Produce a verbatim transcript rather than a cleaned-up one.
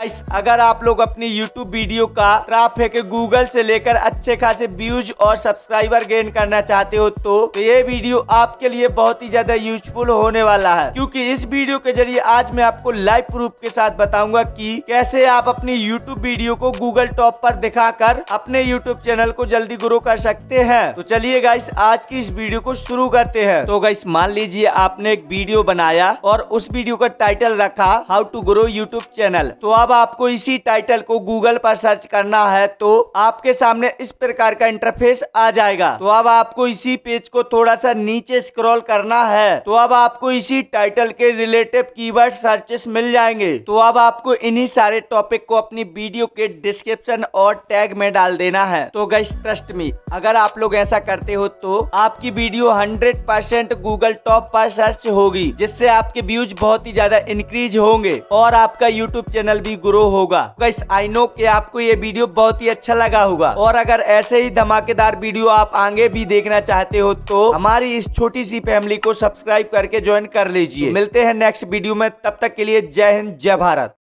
Guys, अगर आप लोग अपनी यूट्यूब वीडियो का ट्रैफिक गूगल से लेकर अच्छे खासे व्यूज और सब्सक्राइबर गेन करना चाहते हो तो ये वीडियो आपके लिए बहुत ही ज्यादा यूजफुल होने वाला है, क्योंकि इस वीडियो के जरिए आज मैं आपको लाइव प्रूफ के साथ बताऊंगा कि कैसे आप अपनी यूट्यूब वीडियो को गूगल टॉप पर दिखाकर अपने यूट्यूब चैनल को जल्दी ग्रो कर सकते हैं। तो चलिए गाइस, आज की इस वीडियो को शुरू करते हैं। तो गाइस, मान लीजिए आपने एक वीडियो बनाया और उस वीडियो का टाइटल रखा how to grow YouTube channel. तो अब आपको इसी टाइटल को गूगल पर सर्च करना है तो आपके सामने इस प्रकार का इंटरफेस आ जाएगा। तो अब आपको इसी पेज को थोड़ा सा नीचे स्क्रॉल करना है तो अब आपको इसी टाइटल के रिलेटेड कीवर्ड सर्चेस मिल जाएंगे। तो अब आपको इन्हीं सारे टॉपिक को अपनी वीडियो के डिस्क्रिप्शन और टैग में डाल देना है। तो गाइस ट्रस्ट मी, अगर आप लोग ऐसा करते हो तो आपकी video hundred percent Google top पर सर्च होगी, जिससे आपके व्यूज बहुत ही ज्यादा इंक्रीज होंगे और आपका यूट्यूब चैनल भी ग्रो होगा। गाइस आई नो कि आपको ये वीडियो बहुत ही अच्छा लगा होगा और अगर ऐसे ही धमाकेदार वीडियो आप आगे भी देखना चाहते हो तो हमारी इस छोटी सी फैमिली को सब्सक्राइब करके ज्वाइन कर लीजिए। मिलते हैं नेक्स्ट वीडियो में, तब तक के लिए जय हिंद जय भारत।